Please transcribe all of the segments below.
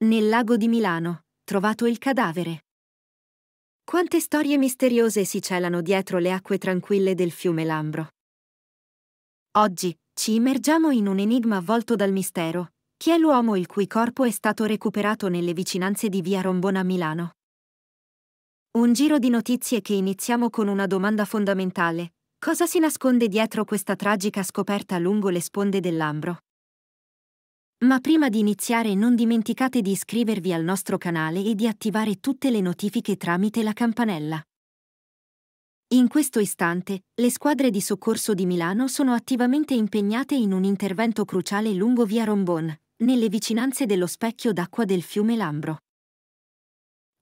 Nel lago di Milano, trovato il cadavere. Quante storie misteriose si celano dietro le acque tranquille del fiume Lambro. Oggi, ci immergiamo in un enigma avvolto dal mistero. Chi è l'uomo il cui corpo è stato recuperato nelle vicinanze di via Rombona a Milano? Un giro di notizie che iniziamo con una domanda fondamentale. Cosa si nasconde dietro questa tragica scoperta lungo le sponde del Lambro? Ma prima di iniziare non dimenticate di iscrivervi al nostro canale e di attivare tutte le notifiche tramite la campanella. In questo istante, le squadre di soccorso di Milano sono attivamente impegnate in un intervento cruciale lungo via Rombona, nelle vicinanze dello specchio d'acqua del fiume Lambro.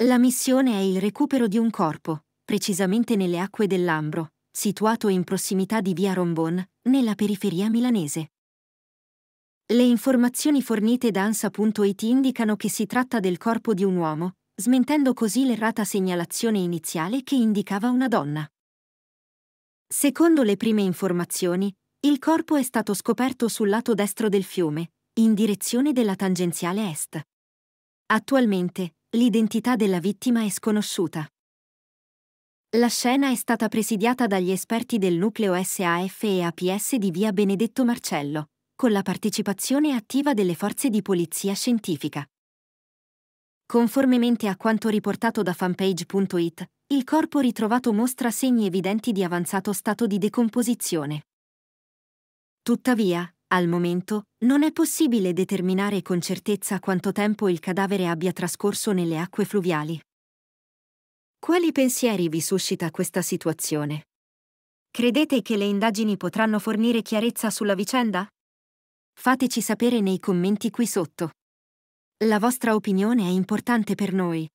La missione è il recupero di un corpo, precisamente nelle acque del Lambro, situato in prossimità di via Rombona, nella periferia milanese. Le informazioni fornite da ansa.it indicano che si tratta del corpo di un uomo, smentendo così l'errata segnalazione iniziale che indicava una donna. Secondo le prime informazioni, il corpo è stato scoperto sul lato destro del fiume, in direzione della tangenziale est. Attualmente, l'identità della vittima è sconosciuta. La scena è stata presidiata dagli esperti del nucleo SAF e APS di via Benedetto Marcello, con la partecipazione attiva delle forze di polizia scientifica. Conformemente a quanto riportato da fanpage.it, il corpo ritrovato mostra segni evidenti di avanzato stato di decomposizione. Tuttavia, al momento, non è possibile determinare con certezza quanto tempo il cadavere abbia trascorso nelle acque fluviali. Quali pensieri vi suscita questa situazione? Credete che le indagini potranno fornire chiarezza sulla vicenda? Fateci sapere nei commenti qui sotto. La vostra opinione è importante per noi.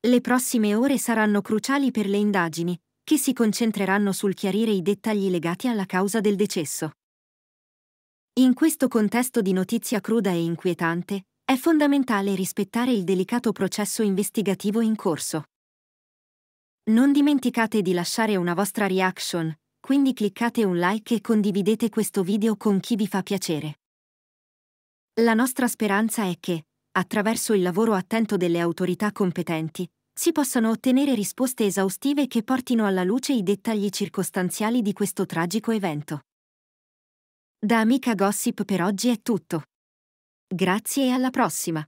Le prossime ore saranno cruciali per le indagini, che si concentreranno sul chiarire i dettagli legati alla causa del decesso. In questo contesto di notizia cruda e inquietante, è fondamentale rispettare il delicato processo investigativo in corso. Non dimenticate di lasciare una vostra reaction. Quindi cliccate un like e condividete questo video con chi vi fa piacere. La nostra speranza è che, attraverso il lavoro attento delle autorità competenti, si possano ottenere risposte esaustive che portino alla luce i dettagli circostanziali di questo tragico evento. Da Amica Gossip per oggi è tutto. Grazie e alla prossima!